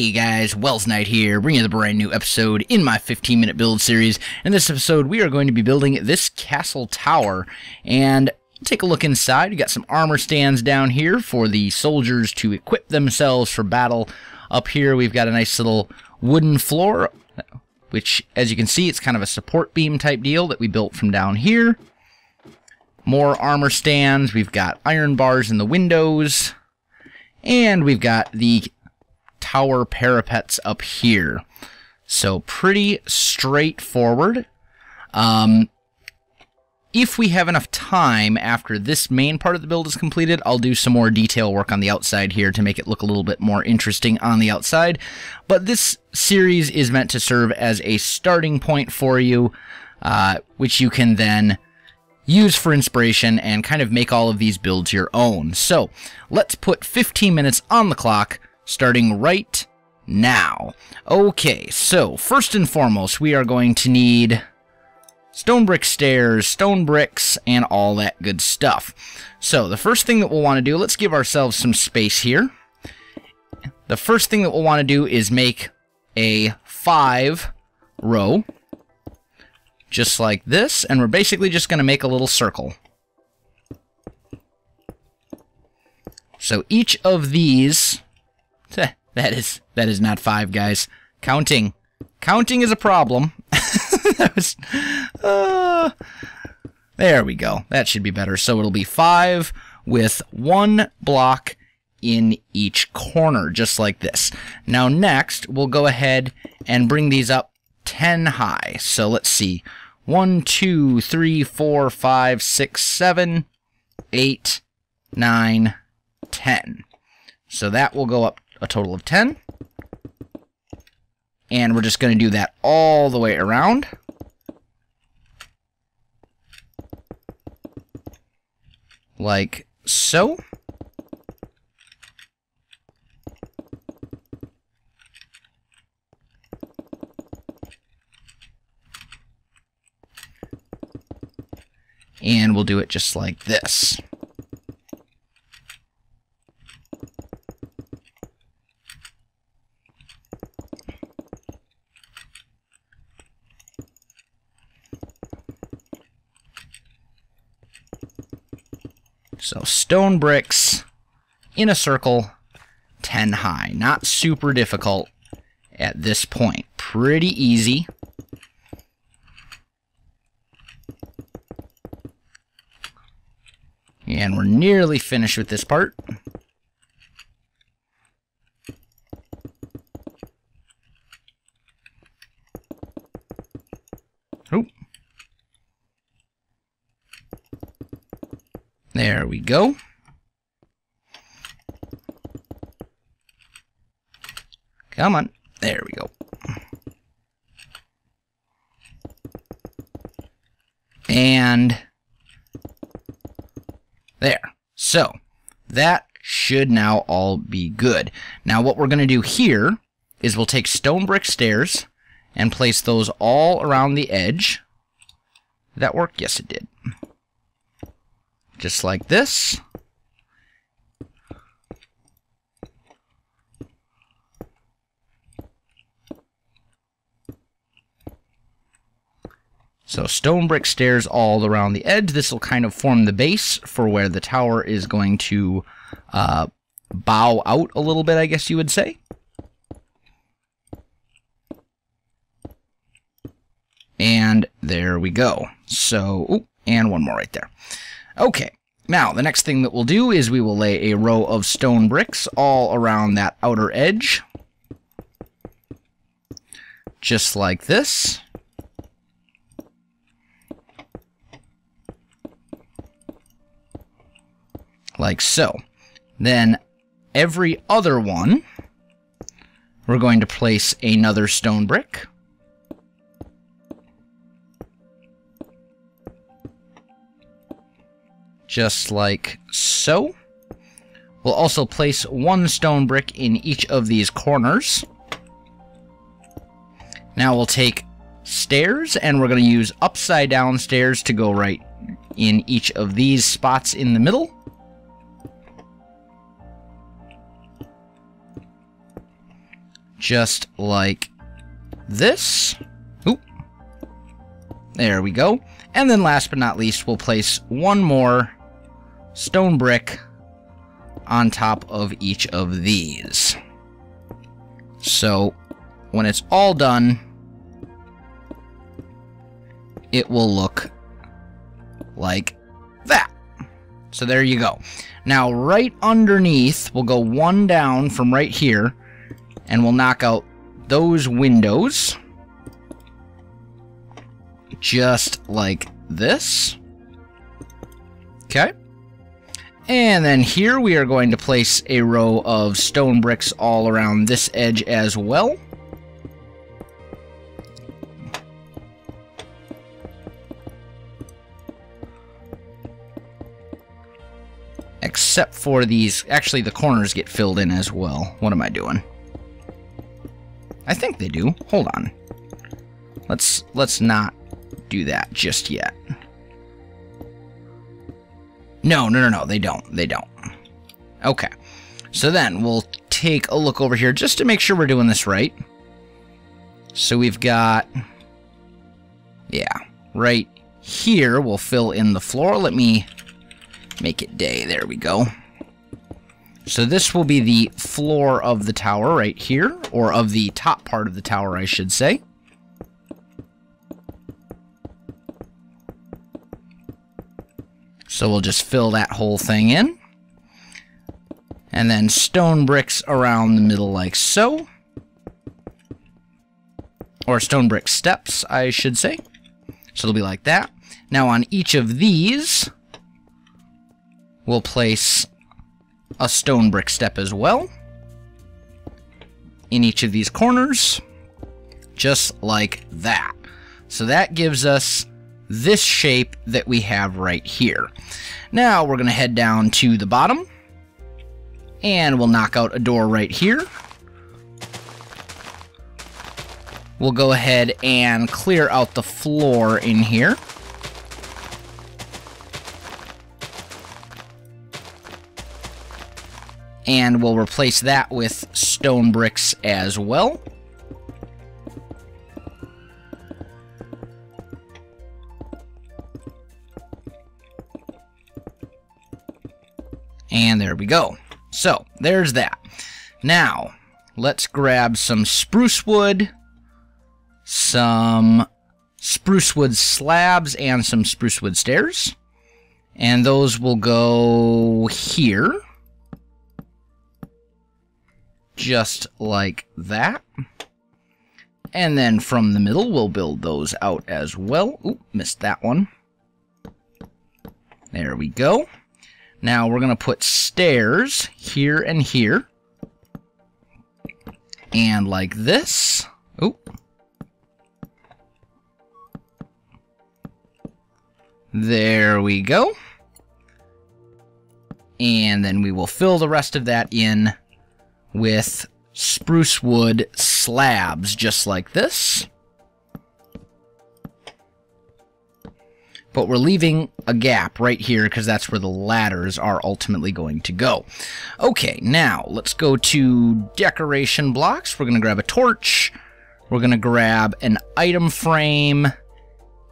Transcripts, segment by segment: Hey guys, Welsknight here, bringing the brand new episode in my 15-minute build series. In this episode, we are going to be building this castle tower. And take a look inside. We got some armor stands down here for the soldiers to equip themselves for battle. Up here, we've got a nice little wooden floor, which, as you can see, it's kind of a support beam type deal that we built from down here. More armor stands. We've got iron bars in the windows. And we've got the tower parapets up here. So pretty straightforward. If we have enough time after this main part of the build is completed, I'll do some more detail work on the outside here to make it look a little bit more interesting on the outside. But this series is meant to serve as a starting point for you, which you can then use for inspiration and kind of make all of these builds your own. So let's put 15 minutes on the clock, starting right now. Okay, so first and foremost, we are going to need stone brick stairs, stone bricks, and all that good stuff. So the first thing that we'll want to do, let's give ourselves some space here. The first thing that we'll want to do is make a 5-row, just like this, and we're basically just going to make a little circle. So each of these... That is not 5, guys. Counting is a problem. That was, there we go. That should be better. So it'll be 5 with 1 block in each corner, just like this. Now next, we'll go ahead and bring these up 10 high. So let's see. 1, 2, 3, 4, 5, 6, 7, 8, 9, 10. So that will go up a total of 10, and we're just going to do that all the way around. Like so. And we'll do it just like this. So stone bricks in a circle, 10 high. Not super difficult at this point. Pretty easy. And we're nearly finished with this part. There we go. Come on. There we go. And there. So that should now all be good. Now what we're going to do here is we'll take stone brick stairs and place those all around the edge. Did that work? Yes, it did. Just like this. So stone brick stairs all around the edge. This will kind of form the base for where the tower is going to bow out a little bit, I guess you would say. And there we go. So, ooh, and one more right there. Okay, now the next thing that we'll do is we will lay a row of stone bricks all around that outer edge. Just like this. Like so. Then every other one, we're going to place another stone brick. Just like so. We'll also place one stone brick in each of these corners. Now we'll take stairs, and we're going to use upside down stairs to go right in each of these spots in the middle. just like this. Oop. There we go. And then last but not least, we'll place one more stone brick on top of each of these. So when it's all done, it will look like that. So there you go. Now right underneath, we'll go one down from right here, and we'll knock out those windows just like this. Okay. And then here we are going to place a row of stone bricks all around this edge as well. Except for these, actually the corners get filled in as well. What am I doing? I think they do. Hold on. Let's not do that just yet. No, they don't. Okay, so then we'll take a look over here just to make sure we're doing this right. So we've got, yeah, right here we'll fill in the floor. Let me make it day. There we go. So this will be the floor of the tower right here, or of the top part of the tower, I should say. So we'll just fill that whole thing in. And then stone bricks around the middle like so. Or stone brick steps, I should say. So it'll be like that. Now on each of these, we'll place a stone brick step as well. In each of these corners. Just like that. So that gives us this shape that we have right here. Now we're gonna head down to the bottom and we'll knock out a door right here. We'll go ahead and clear out the floor in here. And we'll replace that with stone bricks as well. And there we go. So there's that. Now let's grab some spruce wood, some spruce wood slabs, and some spruce wood stairs, and those will go here just like that. And then from the middle we'll build those out as well. Ooh, missed that one. There we go. Now we're going to put stairs here and here. And like this. Oh. There we go. And then we will fill the rest of that in with spruce wood slabs, just like this. But we're leaving a gap right here because that's where the ladders are ultimately going to go. Okay, now let's go to decoration blocks. We're going to grab a torch. We're going to grab an item frame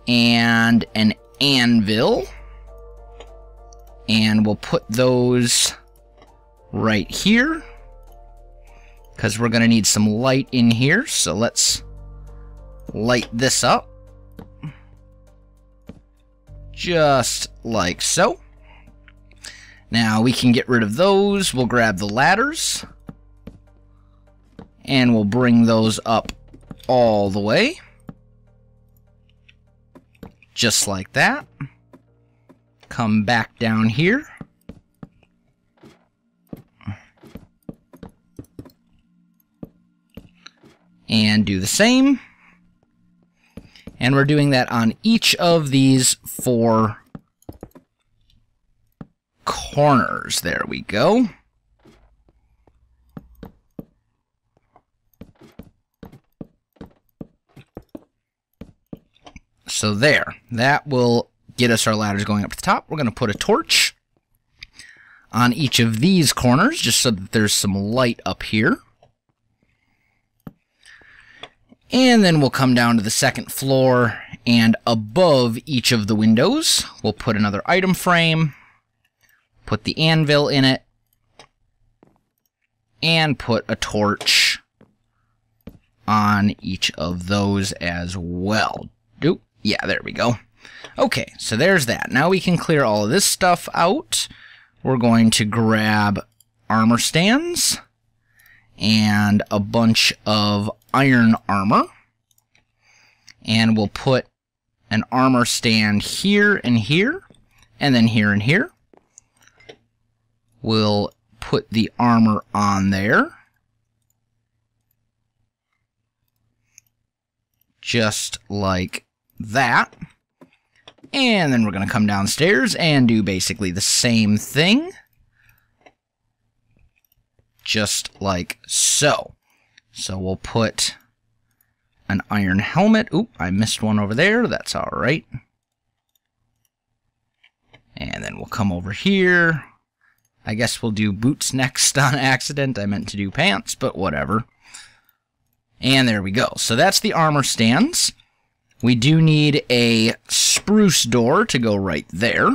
and an anvil. And we'll put those right here because we're going to need some light in here. So let's light this up. Just like so. Now we can get rid of those. We'll grab the ladders and we'll bring those up all the way. Just like that. Come back down here. And do the same. And we're doing that on each of these four corners. There we go. So there. That will get us our ladders going up to the top. We're going to put a torch on each of these corners just so that there's some light up here. And then we'll come down to the second floor, and above each of the windows, we'll put another item frame, put the anvil in it, and put a torch on each of those as well. Oop, yeah, there we go. Okay, so there's that. Now we can clear all of this stuff out. We're going to grab armor stands and a bunch of iron armor, and we'll put an armor stand here and here, and then here and here. We'll put the armor on there, just like that. And then we're going to come downstairs and do basically the same thing, just like so. So we'll put an iron helmet. Oop, I missed one over there. That's all right. And then we'll come over here. I guess we'll do boots next on accident. I meant to do pants, but whatever. And there we go. So that's the armor stands. We do need a spruce door to go right there.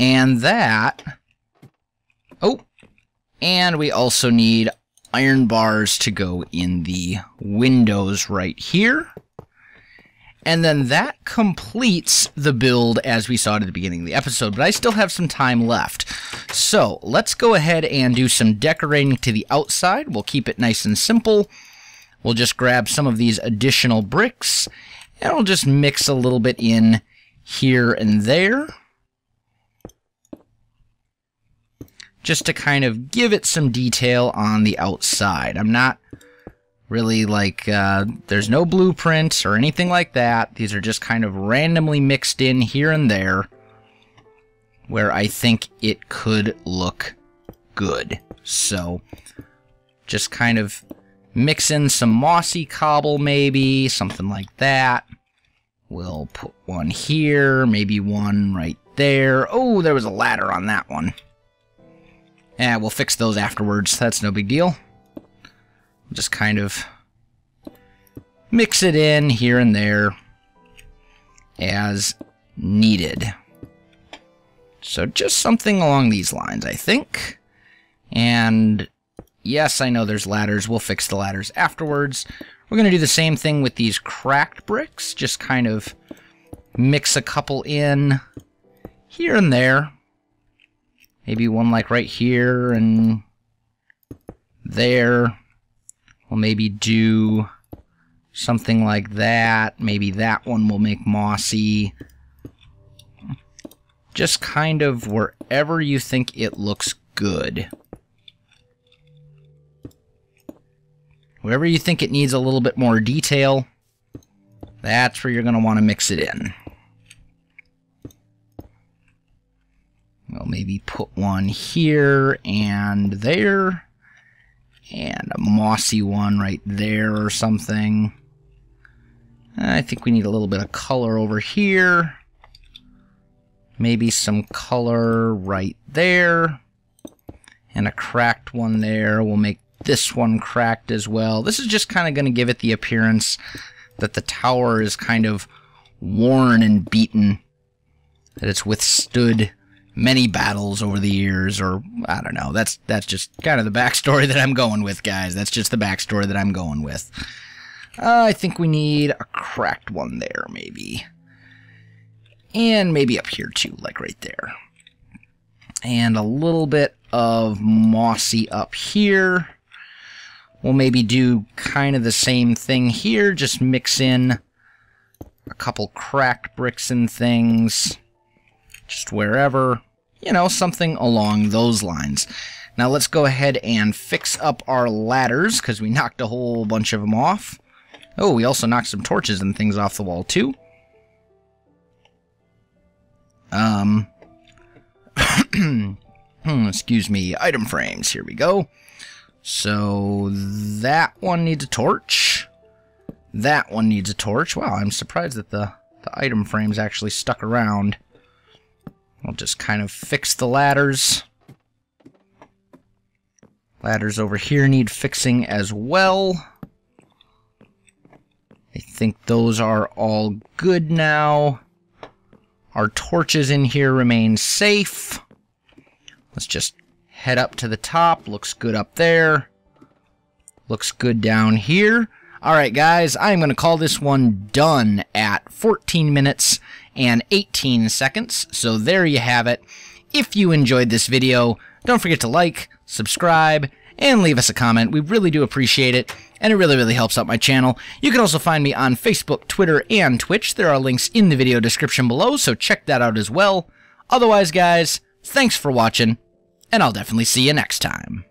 And that... Oh, and we also need iron bars to go in the windows right here. And then that completes the build as we saw it at the beginning of the episode, but I still have some time left. So let's go ahead and do some decorating to the outside. We'll keep it nice and simple. We'll just grab some of these additional bricks, and we'll just mix a little bit in here and there, just to kind of give it some detail on the outside. I'm not really like, there's no blueprints or anything like that. These are just kind of randomly mixed in here and there where I think it could look good. So just kind of mix in some mossy cobble maybe, something like that. We'll put one here, maybe one right there. Oh, there was a ladder on that one. Yeah, we'll fix those afterwards. That's no big deal. Just kind of mix it in here and there as needed. So just something along these lines, I think. And yes, I know there's ladders. We'll fix the ladders afterwards. We're going to do the same thing with these cracked bricks. Just kind of mix a couple in here and there. Maybe one like right here and there. We'll maybe do something like that. Maybe that one we'll make mossy. Just kind of wherever you think it looks good. Wherever you think it needs a little bit more detail, that's where you're going to want to mix it in. We'll maybe put one here and there, and a mossy one right there or something. I think we need a little bit of color over here. Maybe some color right there, and a cracked one there. We'll make this one cracked as well. This is just kind of going to give it the appearance that the tower is kind of worn and beaten, that it's withstood many battles over the years, or I don't know. That's just kind of the backstory that I'm going with, guys. That's just the backstory that I'm going with. I think we need a cracked one there, maybe. And maybe up here, too, like right there. And a little bit of mossy up here. We'll maybe do kind of the same thing here. Just mix in a couple cracked bricks and things. Just wherever, you know, something along those lines. Now let's go ahead and fix up our ladders, because we knocked a whole bunch of them off. Oh, we also knocked some torches and things off the wall, too. Excuse me, item frames, here we go. So that one needs a torch. That one needs a torch. Wow, I'm surprised that the item frames actually stuck around. We'll just kind of fix the ladders. Ladders over here need fixing as well. think those are all good now. Our torches in here remain safe. Let's just head up to the top. Looks good up there. Looks good down here. Alright guys, I'm going to call this one done at 14 minutes and 18 seconds. So there you have it. If you enjoyed this video, don't forget to like, subscribe, and leave us a comment. We really do appreciate it, and it really, really helps out my channel. You can also find me on Facebook, Twitter, and Twitch. There are links in the video description below, so check that out as well. Otherwise guys, thanks for watching, and I'll definitely see you next time.